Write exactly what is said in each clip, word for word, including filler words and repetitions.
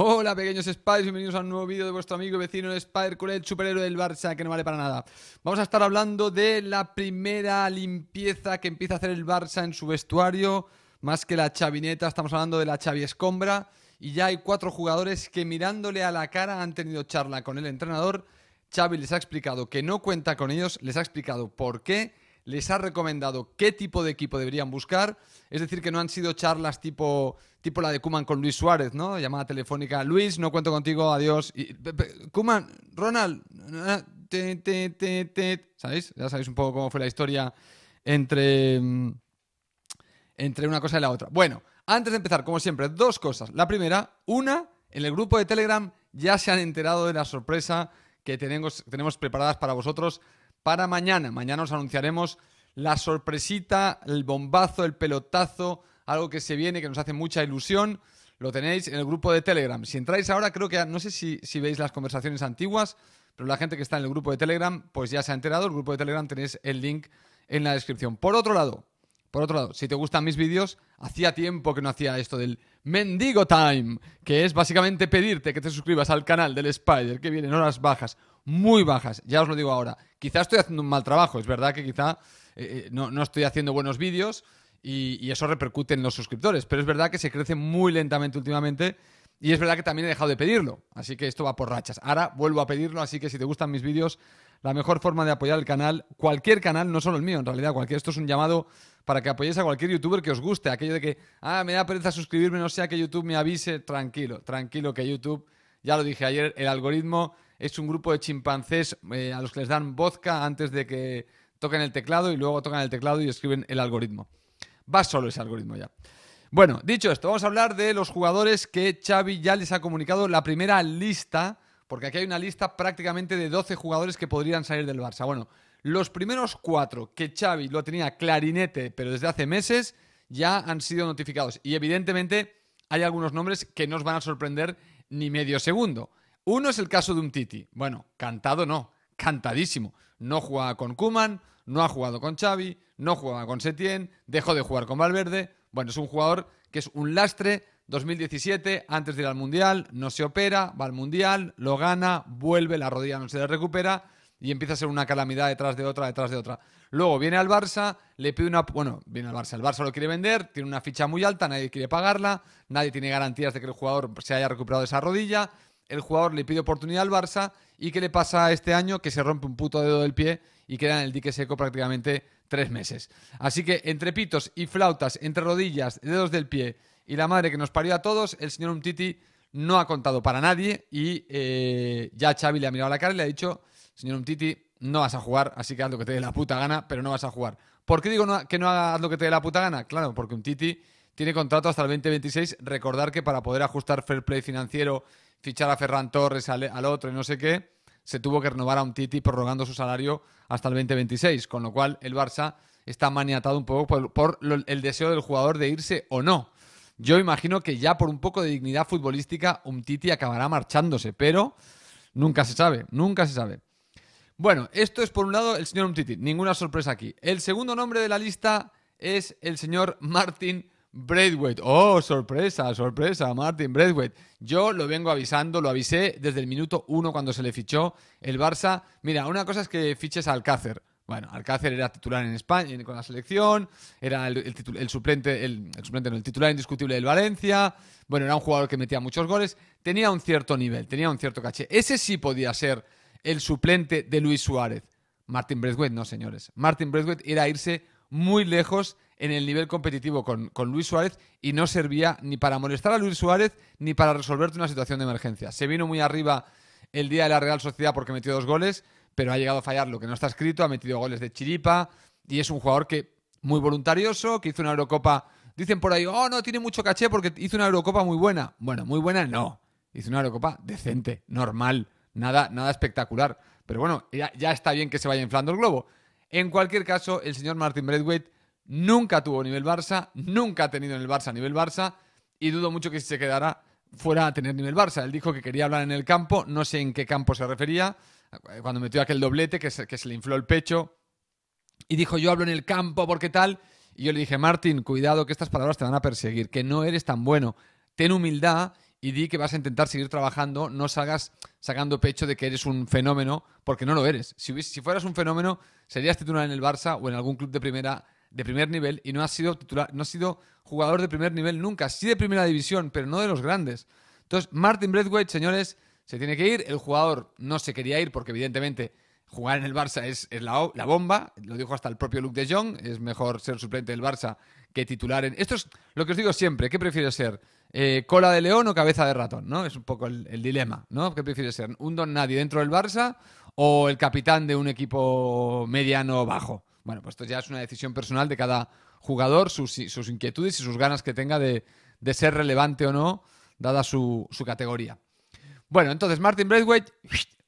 Hola pequeños Spiders, bienvenidos a un nuevo vídeo de vuestro amigo y vecino Spider-Colet, superhéroe del Barça que no vale para nada. Vamos a estar hablando de la primera limpieza que empieza a hacer el Barça en su vestuario, más que la chavineta, estamos hablando de la Xavi Escombra, y ya hay cuatro jugadores que mirándole a la cara han tenido charla con el entrenador. Xavi les ha explicado que no cuenta con ellos, les ha explicado por qué, les ha recomendado qué tipo de equipo deberían buscar, es decir, que no han sido charlas tipo, tipo la de Koeman con Luis Suárez, ¿no? Llamada telefónica, Luis, no cuento contigo, adiós. Y, pe, pe, Koeman, Ronald, te, te, te, te. ¿Sabéis? Ya sabéis un poco cómo fue la historia entre, entre una cosa y la otra. Bueno, antes de empezar, como siempre, dos cosas. La primera, una, en el grupo de Telegram ya se han enterado de la sorpresa que tenemos, tenemos preparadas para vosotros. Para mañana, mañana os anunciaremos la sorpresita, el bombazo, el pelotazo, algo que se viene, que nos hace mucha ilusión. Lo tenéis en el grupo de Telegram. Si entráis ahora, creo que, no sé si, si veis las conversaciones antiguas, pero la gente que está en el grupo de Telegram, pues ya se ha enterado. El grupo de Telegram tenéis el link en la descripción. Por otro lado, por otro lado, si te gustan mis vídeos, hacía tiempo que no hacía esto del Mendigo Time, que es básicamente pedirte que te suscribas al canal del Spider, que vienen horas bajas, muy bajas, ya os lo digo ahora. Quizá estoy haciendo un mal trabajo, es verdad que quizá eh, no, no estoy haciendo buenos vídeos y, y eso repercute en los suscriptores, pero es verdad que se crece muy lentamente últimamente y es verdad que también he dejado de pedirlo, así que esto va por rachas. Ahora vuelvo a pedirlo, así que si te gustan mis vídeos, la mejor forma de apoyar el canal, cualquier canal, no solo el mío, en realidad, cualquier, esto es un llamado para que apoyéis a cualquier youtuber que os guste, aquello de que, ah, me da pereza suscribirme, no sea que YouTube me avise, tranquilo, tranquilo que YouTube, ya lo dije ayer, el algoritmo es un grupo de chimpancés eh, a los que les dan vodka antes de que toquen el teclado y luego tocan el teclado y escriben el algoritmo. Va solo ese algoritmo ya. Bueno, dicho esto, vamos a hablar de los jugadores que Xavi ya les ha comunicado la primera lista, porque aquí hay una lista prácticamente de doce jugadores que podrían salir del Barça. Bueno, los primeros cuatro que Xavi lo tenía clarinete, pero desde hace meses, ya han sido notificados. Y evidentemente hay algunos nombres que no os van a sorprender ni medio segundo. Uno es el caso de Umtiti. Bueno, cantado no, cantadísimo. No jugaba con Koeman, no ha jugado con Xavi, no jugaba con Setién, dejó de jugar con Valverde. Bueno, es un jugador que es un lastre. dos mil diecisiete, antes de ir al Mundial, no se opera, va al Mundial, lo gana, vuelve, la rodilla no se le recupera y empieza a ser una calamidad detrás de otra, detrás de otra. Luego viene al Barça, le pide una... Bueno, viene al Barça, el Barça lo quiere vender, tiene una ficha muy alta, nadie quiere pagarla, nadie tiene garantías de que el jugador se haya recuperado de esa rodilla. El jugador le pide oportunidad al Barça y ¿qué le pasa este año? Que se rompe un puto dedo del pie y queda en el dique seco prácticamente tres meses. Así que entre pitos y flautas, entre rodillas, dedos del pie y la madre que nos parió a todos, el señor Umtiti no ha contado para nadie y eh, ya Xavi le ha mirado a la cara y le ha dicho, señor Umtiti, no vas a jugar, así que haz lo que te dé la puta gana, pero no vas a jugar. ¿Por qué digo no, que no hagas lo que te dé la puta gana? Claro, porque Umtiti tiene contrato hasta el veinte veintiséis. Recordar que para poder ajustar fair play financiero, fichar a Ferran Torres, al, al otro y no sé qué, se tuvo que renovar a Umtiti prorrogando su salario hasta el veinte veintiséis, con lo cual el Barça está maniatado un poco por, por lo, el deseo del jugador de irse o no. Yo imagino que ya por un poco de dignidad futbolística Umtiti acabará marchándose, pero nunca se sabe, nunca se sabe. Bueno, esto es por un lado el señor Umtiti, ninguna sorpresa aquí. El segundo nombre de la lista es el señor Martín Braithwaite. Oh, sorpresa, sorpresa, Martín Braithwaite. Yo lo vengo avisando, lo avisé desde el minuto uno cuando se le fichó el Barça. Mira, una cosa es que fiches a Alcácer. Bueno, Alcácer era titular en España con la selección, era el, el, titu, el suplente, el, el suplente no, el titular indiscutible del Valencia. Bueno, era un jugador que metía muchos goles, tenía un cierto nivel, tenía un cierto caché. Ese sí podía ser el suplente de Luis Suárez. Martín Braithwaite no, señores. Martín Braithwaite era irse muy lejos en el nivel competitivo con, con Luis Suárez y no servía ni para molestar a Luis Suárez ni para resolverte una situación de emergencia. Se vino muy arriba el día de la Real Sociedad porque metió dos goles, pero ha llegado a fallar lo que no está escrito, ha metido goles de chiripa y es un jugador que muy voluntarioso, que hizo una Eurocopa. Dicen por ahí, oh, no, tiene mucho caché porque hizo una Eurocopa muy buena. Bueno, muy buena no. Hizo una Eurocopa decente, normal, nada, nada espectacular. Pero bueno, ya, ya está bien que se vaya inflando el globo. En cualquier caso, el señor Martín Braithwaite nunca tuvo nivel Barça, nunca ha tenido en el Barça nivel Barça y dudo mucho que si se quedara fuera a tener nivel Barça. Él dijo que quería hablar en el campo, no sé en qué campo se refería, cuando metió aquel doblete que se, que se le infló el pecho y dijo yo hablo en el campo porque tal. Y yo le dije, Martín, cuidado que estas palabras te van a perseguir, que no eres tan bueno, ten humildad y di que vas a intentar seguir trabajando, no salgas sacando pecho de que eres un fenómeno, porque no lo eres. Si, si fueras un fenómeno, serías titular en el Barça o en algún club de primera, de primer nivel, y no has sido titular, no has sido jugador de primer nivel nunca, sí de primera división, pero no de los grandes. Entonces, Martín Braithwaite, señores, se tiene que ir. El jugador no se quería ir porque, evidentemente, jugar en el Barça es, es la, la bomba. Lo dijo hasta el propio Luke de Jong. Es mejor ser suplente del Barça que titular en... Esto es lo que os digo siempre. ¿Qué prefieres ser? Eh, ¿Cola de león o cabeza de ratón? ¿No? Es un poco el, el dilema, ¿no? ¿Qué prefieres ser? ¿Un don nadie dentro del Barça o el capitán de un equipo mediano bajo? Bueno, pues esto ya es una decisión personal de cada jugador, sus, sus inquietudes y sus ganas que tenga de, de ser relevante o no, dada su, su categoría. Bueno, entonces, Martín Braithwaite,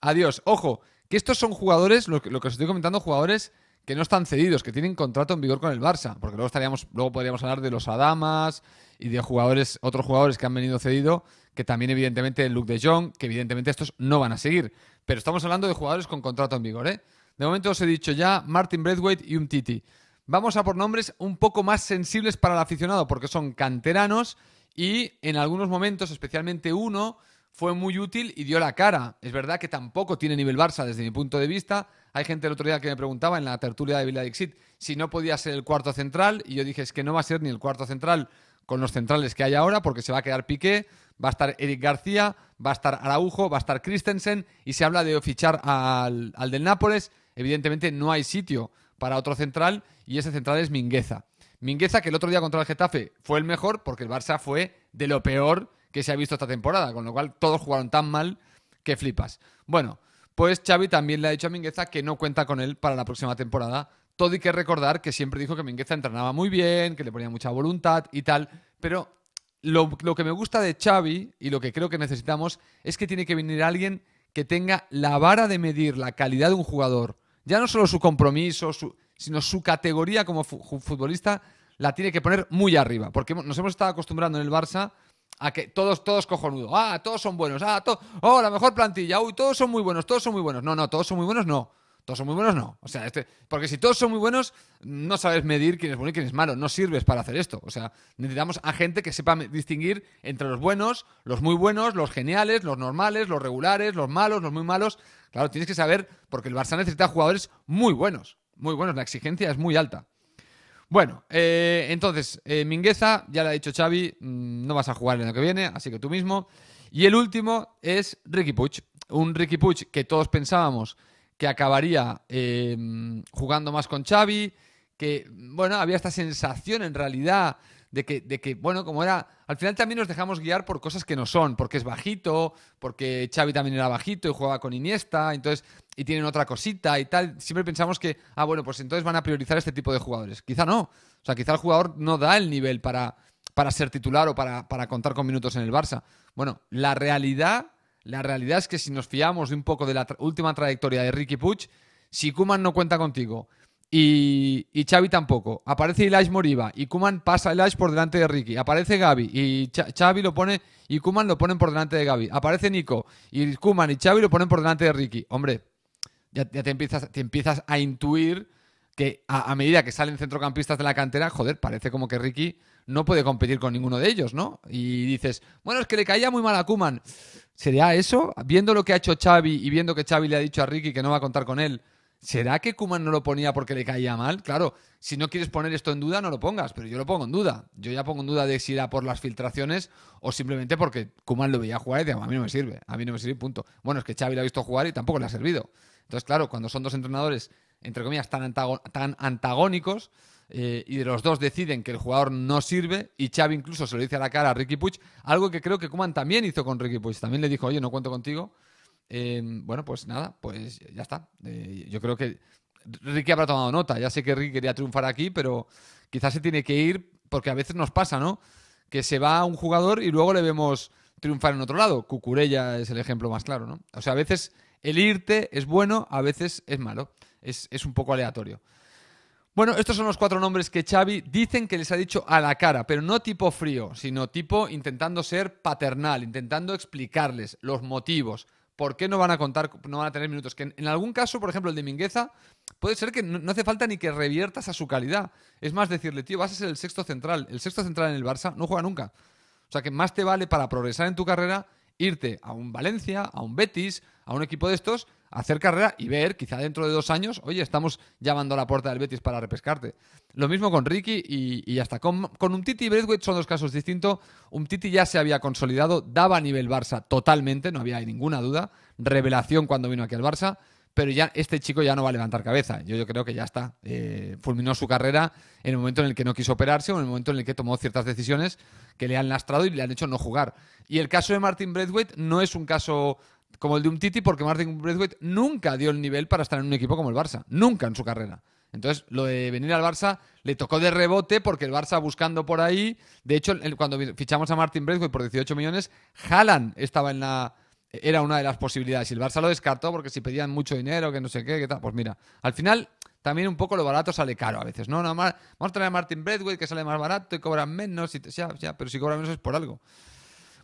adiós. Ojo, que estos son jugadores, lo que, lo que os estoy comentando, jugadores que no están cedidos, que tienen contrato en vigor con el Barça, porque luego estaríamos, luego podríamos hablar de los Adamas y de jugadores, otros jugadores que han venido cedido, que también evidentemente Luke de Jong, que evidentemente estos no van a seguir. Pero estamos hablando de jugadores con contrato en vigor, ¿eh? De momento os he dicho ya Martín Braithwaite y Umtiti. Vamos a por nombres un poco más sensibles para el aficionado, porque son canteranos y en algunos momentos, especialmente uno, fue muy útil y dio la cara. Es verdad que tampoco tiene nivel Barça desde mi punto de vista. Hay gente el otro día que me preguntaba en la tertulia de Viladixit si no podía ser el cuarto central, y yo dije es que no va a ser ni el cuarto central con los centrales que hay ahora, porque se va a quedar Piqué, va a estar Eric García, va a estar Araujo, va a estar Christensen, y se habla de fichar al, al del Nápoles. Evidentemente no hay sitio para otro central y ese central es Mingueza. Mingueza, que el otro día contra el Getafe fue el mejor, porque el Barça fue de lo peor que se ha visto esta temporada, con lo cual todos jugaron tan mal que flipas. Bueno, pues Xavi también le ha dicho a Mingueza que no cuenta con él para la próxima temporada. Todo hay que recordar que siempre dijo que Mingueza entrenaba muy bien, que le ponía mucha voluntad y tal, pero lo, lo que me gusta de Xavi y lo que creo que necesitamos es que tiene que venir alguien que tenga la vara de medir la calidad de un jugador. Ya no solo su compromiso, su, sino su categoría como futbolista la tiene que poner muy arriba, porque nos hemos estado acostumbrando en el Barça a que todos, todos cojonudos, ah, todos son buenos, ah, to oh, la mejor plantilla, uy, todos son muy buenos, todos son muy buenos, no, no, todos son muy buenos, no, todos son muy buenos, no, o sea, este, porque si todos son muy buenos, no sabes medir quién es bueno y quién es malo, no sirves para hacer esto, o sea, necesitamos a gente que sepa distinguir entre los buenos, los muy buenos, los geniales, los normales, los regulares, los malos, los muy malos, claro, tienes que saber, porque el Barça necesita jugadores muy buenos, muy buenos, la exigencia es muy alta. Bueno, eh, entonces, eh, Mingueza, ya le ha dicho Xavi, mmm, no vas a jugar el año que viene, así que tú mismo. Y el último es Riqui Puig. Un Riqui Puig que todos pensábamos que acabaría eh, jugando más con Xavi, que, bueno, había esta sensación en realidad de que, de que, bueno, como era... Al final también nos dejamos guiar por cosas que no son, porque es bajito, porque Xavi también era bajito y jugaba con Iniesta, entonces... y tienen otra cosita y tal, siempre pensamos que, ah, bueno, pues entonces van a priorizar este tipo de jugadores. Quizá no, o sea, quizá el jugador no da el nivel para, para ser titular o para, para contar con minutos en el Barça. Bueno, la realidad, la realidad es que si nos fiamos de un poco de la tra última trayectoria de Riqui Puig, si Koeman no cuenta contigo y, y Xavi tampoco, aparece Ilaix Moriba y Koeman pasa a Ilaix por delante de Riqui, aparece Gabi y Ch Xavi lo pone y Koeman lo ponen por delante de Gabi, aparece Nico y Koeman y Xavi lo ponen por delante de Riqui. Hombre, ya te empiezas, te empiezas a intuir que a, a medida que salen centrocampistas de la cantera, joder, parece como que Riqui no puede competir con ninguno de ellos, ¿no? Y dices, bueno, es que le caía muy mal a Koeman. ¿Será eso? Viendo lo que ha hecho Xavi y viendo que Xavi le ha dicho a Riqui que no va a contar con él, ¿será que Koeman no lo ponía porque le caía mal? Claro, si no quieres poner esto en duda, no lo pongas, pero yo lo pongo en duda. Yo ya pongo en duda de si era por las filtraciones o simplemente porque Koeman lo veía jugar y decía, a mí no me sirve, a mí no me sirve, punto. Bueno, es que Xavi lo ha visto jugar y tampoco le ha servido. Entonces, claro, cuando son dos entrenadores, entre comillas, tan, antago tan antagónicos eh, y de los dos deciden que el jugador no sirve y Xavi incluso se lo dice a la cara a Riqui Puig, algo que creo que Koeman también hizo con Riqui Puig. También le dijo, oye, no cuento contigo. Eh, bueno, pues nada, pues ya está. Eh, yo creo que Riqui habrá tomado nota. Ya sé que Riqui quería triunfar aquí, pero quizás se tiene que ir porque a veces nos pasa, ¿no? Que se va un jugador y luego le vemos triunfar en otro lado. Cucurella es el ejemplo más claro, ¿no? O sea, a veces... el irte es bueno, a veces es malo. Es, es un poco aleatorio. Bueno, estos son los cuatro nombres que Xavi dicen que les ha dicho a la cara, pero no tipo frío, sino tipo intentando ser paternal, intentando explicarles los motivos, por qué no van a contar, no van a tener minutos. Que en, en algún caso, por ejemplo, el de Mingueza, puede ser que no, no hace falta ni que reviertas a su calidad. Es más decirle, tío, vas a ser el sexto central. El sexto central en el Barça no juega nunca. O sea que más te vale para progresar en tu carrera irte a un Valencia, a un Betis, a un equipo de estos, a hacer carrera y ver, quizá dentro de dos años, oye, estamos llamando a la puerta del Betis para repescarte. Lo mismo con Riqui y, y hasta con, con Umtiti y Braithwaite son dos casos distintos. Umtiti ya se había consolidado, daba a nivel Barça totalmente, no había ninguna duda, revelación cuando vino aquí al Barça, pero ya este chico ya no va a levantar cabeza. Yo, yo creo que ya está. Eh, fulminó su carrera en el momento en el que no quiso operarse o en el momento en el que tomó ciertas decisiones que le han lastrado y le han hecho no jugar. Y el caso de Martín Braithwaite no es un caso como el de Umtiti, porque Martín Braithwaite nunca dio el nivel para estar en un equipo como el Barça. Nunca en su carrera. Entonces, lo de venir al Barça le tocó de rebote porque el Barça buscando por ahí... De hecho, cuando fichamos a Martín Braithwaite por dieciocho millones, Haaland estaba en la... era una de las posibilidades. Y el Barça lo descartó porque si pedían mucho dinero, que no sé qué, que tal. Pues mira, al final también un poco lo barato sale caro a veces, ¿no? Nada más, vamos a traer a Martín Braithwaite que sale más barato y cobran menos. Y te, ya, ya, pero si cobran menos es por algo.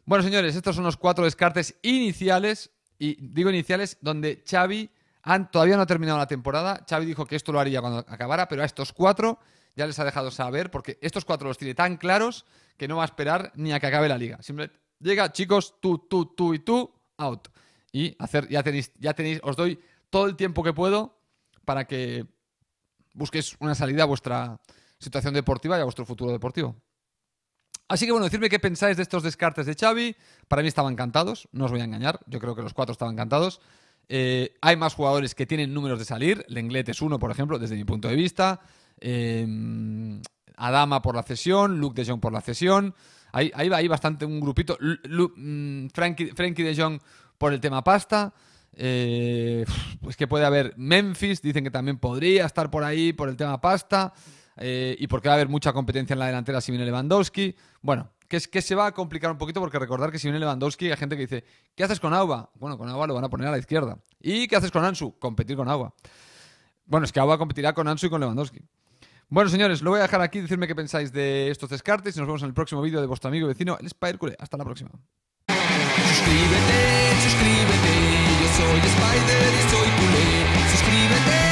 Bueno, señores, estos son los cuatro descartes iniciales. Y digo iniciales donde Xavi han, todavía no ha terminado la temporada. Xavi dijo que esto lo haría cuando acabara, pero a estos cuatro ya les ha dejado saber porque estos cuatro los tiene tan claros que no va a esperar ni a que acabe la liga. Siempre llega, chicos, tú, tú, tú y tú. Out. Y hacer, ya tenéis, ya tenéis, os doy todo el tiempo que puedo para que busquéis una salida a vuestra situación deportiva y a vuestro futuro deportivo. Así que bueno, decirme qué pensáis de estos descartes de Xavi. Para mí estaban encantados, no os voy a engañar, yo creo que los cuatro estaban encantados. Eh, hay más jugadores que tienen números de salir, Lenglet es uno, por ejemplo, desde mi punto de vista. Eh, Adama por la cesión, Luke de Jong por la cesión. Ahí, ahí va ahí bastante un grupito. Frankie, Frankie de Jong por el tema pasta. Eh, pues que puede haber Memphis, dicen que también podría estar por ahí por el tema pasta. Eh, y porque va a haber mucha competencia en la delantera si viene Lewandowski. Bueno, que, es, que se va a complicar un poquito porque recordar que si viene Lewandowski hay gente que dice ¿qué haces con Auba? Bueno, con Auba lo van a poner a la izquierda. ¿Y qué haces con Ansu? Competir con Auba. Bueno, es que Auba competirá con Ansu y con Lewandowski. Bueno, señores, lo voy a dejar aquí. Decidme qué pensáis de estos descartes y nos vemos en el próximo vídeo de vuestro amigo y vecino, el SpiderCule. Hasta la próxima. Suscríbete, suscríbete. Yo soy Spider y soy culé. Suscríbete.